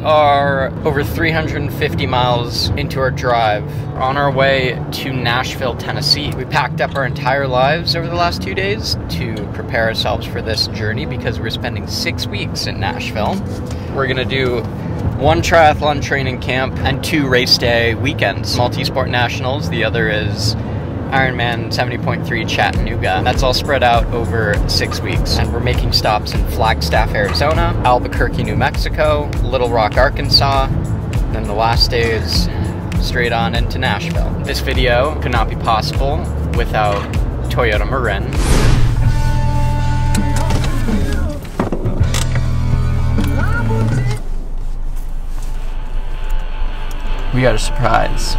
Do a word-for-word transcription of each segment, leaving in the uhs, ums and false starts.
We are over three hundred fifty miles into our drive on our way to Nashville, Tennessee. We packed up our entire lives over the last two days to prepare ourselves for this journey because we're spending six weeks in Nashville. We're gonna do one triathlon training camp and two race day weekends. Multi-sport nationals, the other is Ironman seventy point three Chattanooga. That's all spread out over six weeks. And we're making stops in Flagstaff, Arizona, Albuquerque, New Mexico, Little Rock, Arkansas. Then the last day is straight on into Nashville. This video could not be possible without Toyota Marin. We got a surprise.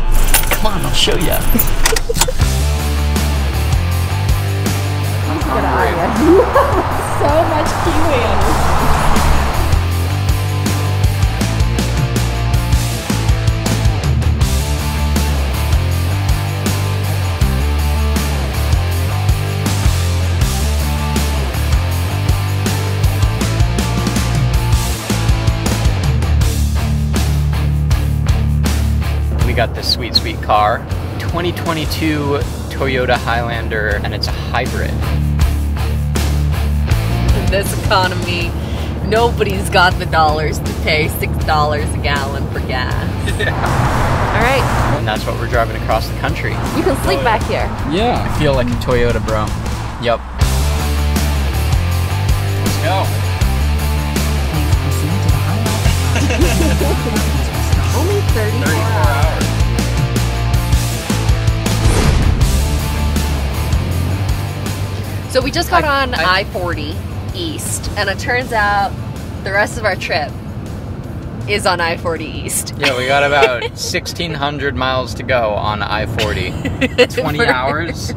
Come on, I'll show you. So much kiwi on this. We got this sweet, sweet car. twenty twenty-two Toyota Highlander, and it's a hybrid. This economy, nobody's got the dollars to pay six dollars a gallon for gas. Yeah. All right. And that's what we're driving across the country. You can sleep back here. Yeah. I feel like a Toyota, bro. Yep. Let's go. Only thirty-four hours. So we just got I, on I forty. East, and it turns out the rest of our trip is on I forty East. Yeah, we got about sixteen hundred miles to go on I forty. twenty hours.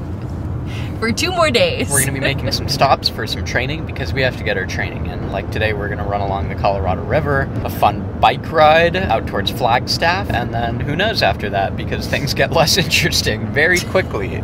For two more days. We're going to be making some stops for some training because we have to get our training in. Like today, we're going to run along the Colorado River, a fun bike ride out towards Flagstaff, and then who knows after that because things get less interesting very quickly.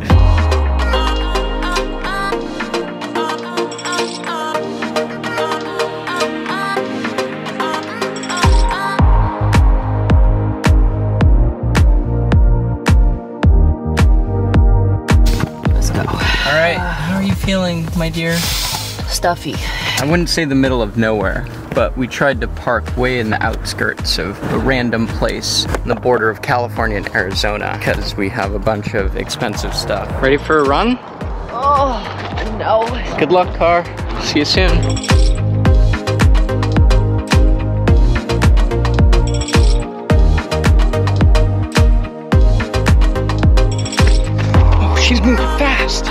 Feeling, my dear? Stuffy. I wouldn't say the middle of nowhere, but we tried to park way in the outskirts of a random place on the border of California and Arizona because we have a bunch of expensive stuff. Ready for a run? Oh, no. Good luck, car. See you soon. Oh, she's moving fast.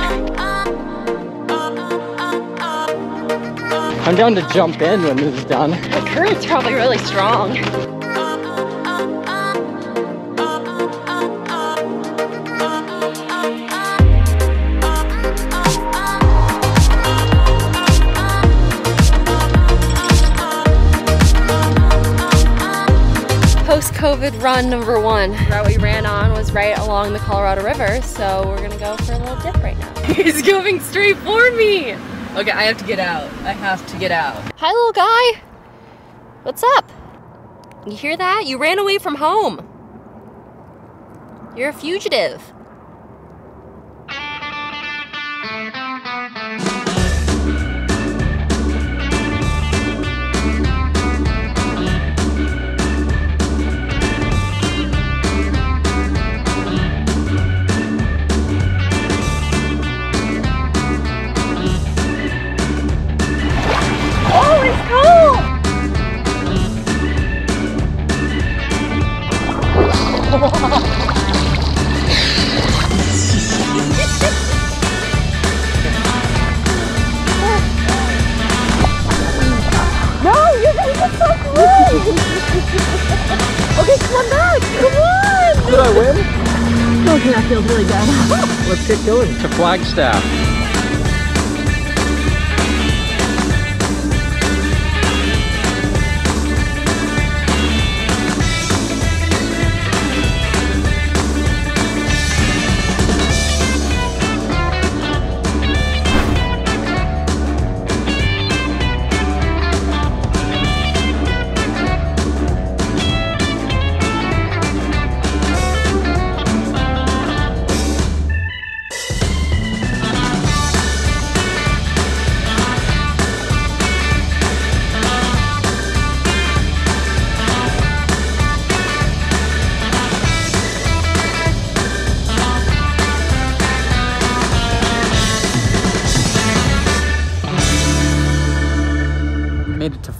I'm down to jump in when this is done. The current's probably really strong. Post-COVID run number one. That we ran on was right along the Colorado River, so we're gonna go for a little dip right now. He's going straight for me! Okay, I have to get out. I have to get out. Hi, little guy. What's up? You hear that? You ran away from home. You're a fugitive. That feels really good. Let's get going to Flagstaff.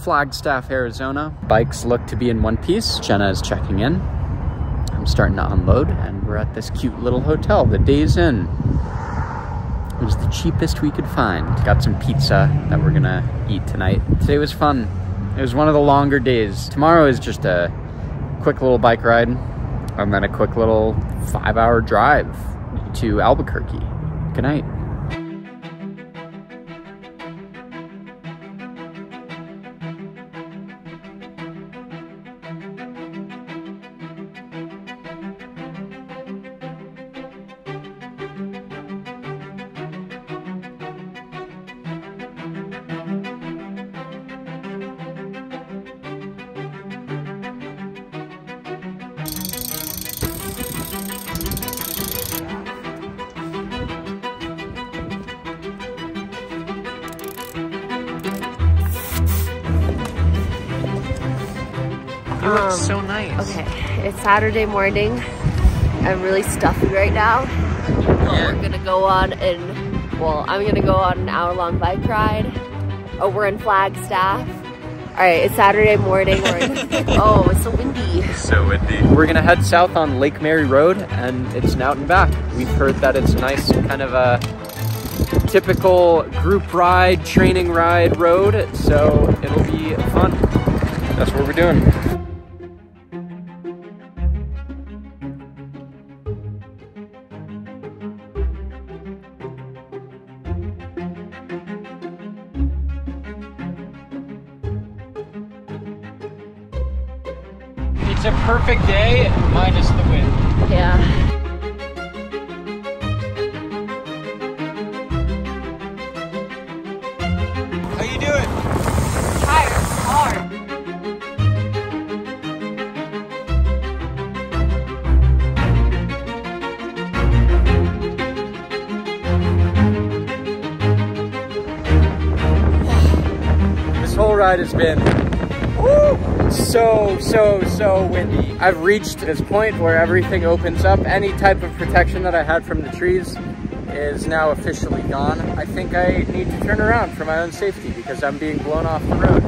Flagstaff, Arizona. Bikes look to be in one piece. Jenna is checking in. I'm starting to unload, and we're at this cute little hotel, the Days Inn. It was the cheapest we could find. Got some pizza that we're gonna eat tonight. Today was fun. It was one of the longer days. Tomorrow is just a quick little bike ride, and then a quick little five-hour drive to Albuquerque. Good night. It looks um, so nice. Okay, it's Saturday morning. I'm really stuffy right now. But yeah. We're gonna go on and, well, I'm gonna go on an hour long bike ride. Oh, we're in Flagstaff. All right, it's Saturday morning. We're in, oh, it's so windy. It's so windy. We're gonna head south on Lake Mary Road, and it's an out and back. We've heard that it's nice, kind of a typical group ride, training ride road, so it'll be fun. That's what we're doing. It's a perfect day, minus the wind. Yeah. How you doing? Tired, hard. This whole ride has been, woo! so so so windy. I've reached this point where everything opens up. Any type of protection that I had from the trees is now officially gone. I think I need to turn around for my own safety because I'm being blown off the road.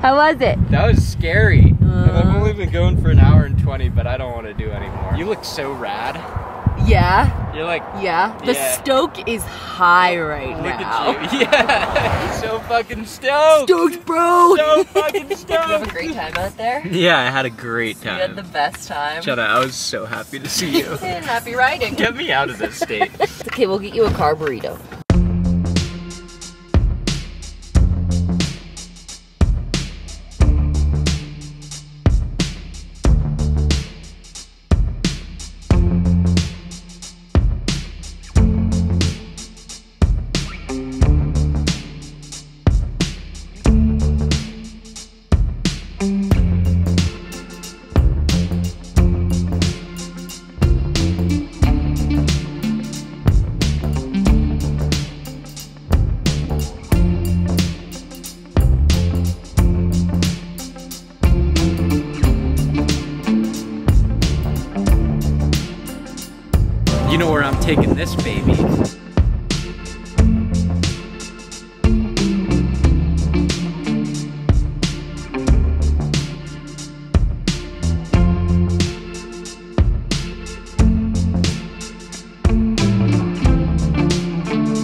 How was it? That was scary. Uh, I've only been going for an hour and twenty, but I don't want to do anymore. You look so rad. Yeah. You're like, yeah. The yeah. stoke is high right look now. Look at you. Yeah. So fucking stoked. Stoked, bro. So fucking stoked. Did you have a great time out there? Yeah, I had a great so time. You had the best time. Jenna, I was so happy to see you. And happy riding. Get me out of this state. Okay, we'll get you a car burrito. You know where I'm taking this baby.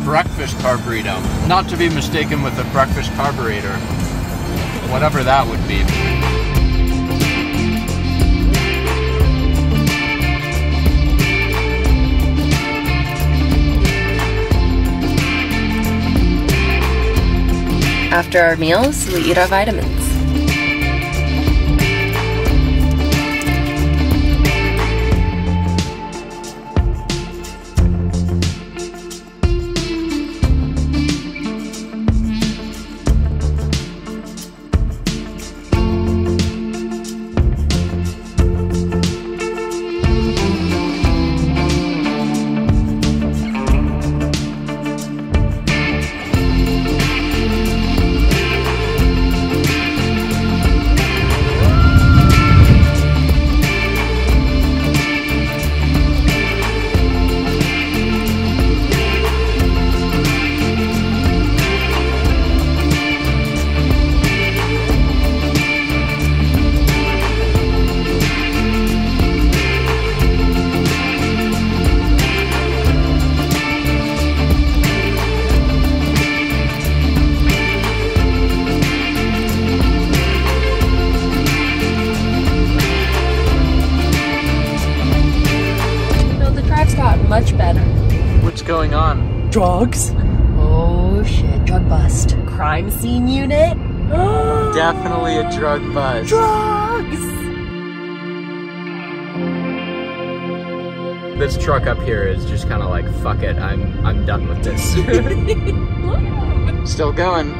Breakfast carburetor. Not to be mistaken with a breakfast carburetor. Whatever that would be. After our meals, we eat our vitamins. Drugs. Oh shit, drug bust. Crime scene unit? Definitely a drug bust. Drugs! This truck up here is just kind of like, fuck it, I'm, I'm done with this. Still going.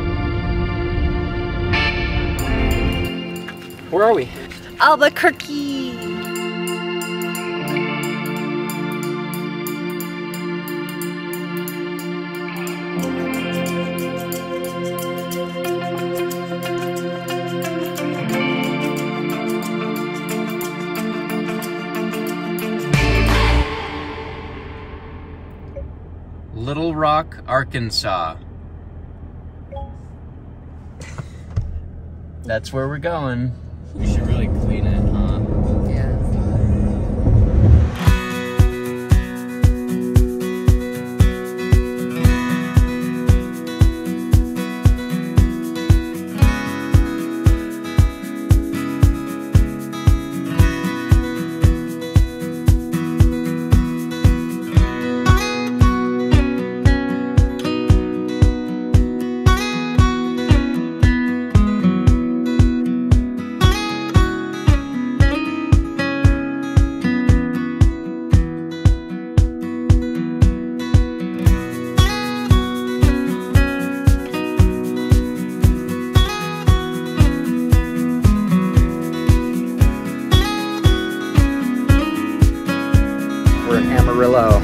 Where are we? Albuquerque. Little Rock, Arkansas. That's where we're going. We should really clean it, huh?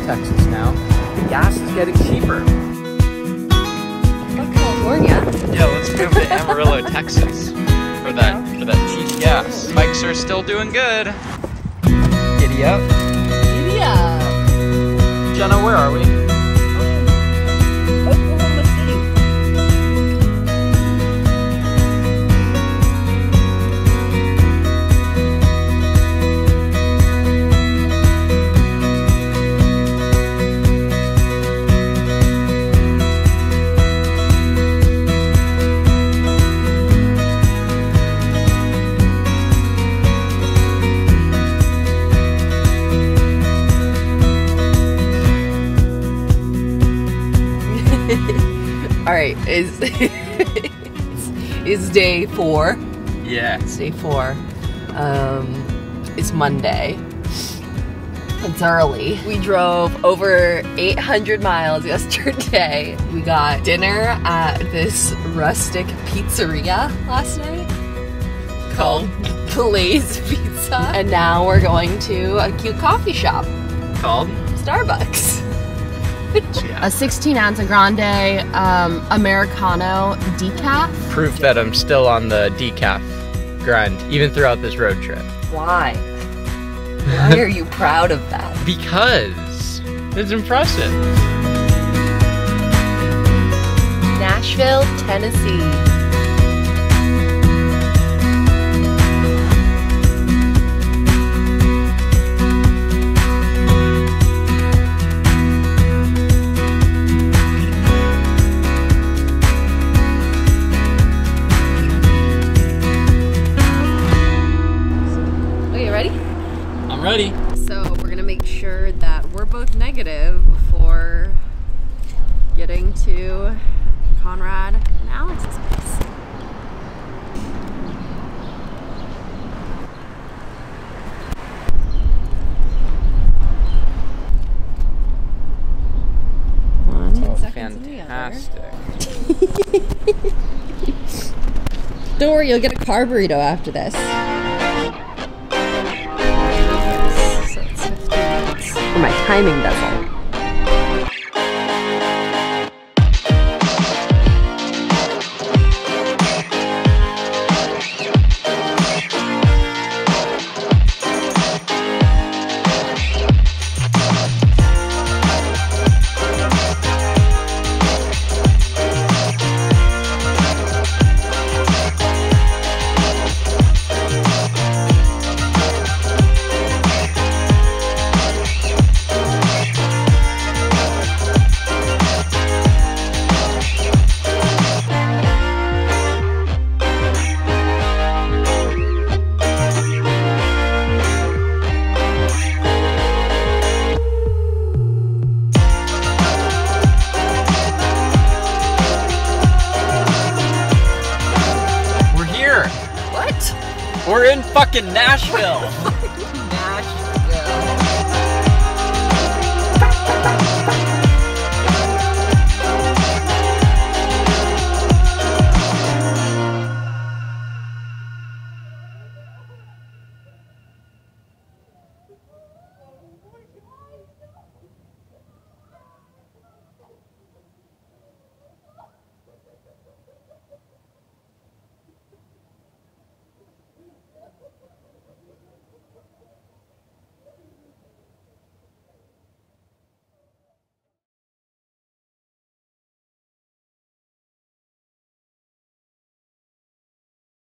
Texas now. The gas is getting cheaper. What, California? Yeah, let's move to Amarillo, Texas for that for that cheap gas. Bikes are still doing good. Giddy up. Giddy up. Jenna, where are we? Oklahoma Alright, is it's day four. Yeah. It's day four. Um, it's Monday. It's early. We drove over eight hundred miles yesterday. We got dinner at this rustic pizzeria last night called Blaze Pizza. And now we're going to a cute coffee shop called Starbucks. Yeah. A sixteen ounce a grande um, Americano decaf. Proof that I'm still on the decaf grind, even throughout this road trip. Why? Why are you proud of that? Because it's impressive. Nashville, Tennessee. Ready. So we're gonna make sure that we're both negative before getting to Conrad and Alex's place. One oh, fantastic. Don't worry, you'll get a car burrito after this. My timing doesn't. fucking Nashville.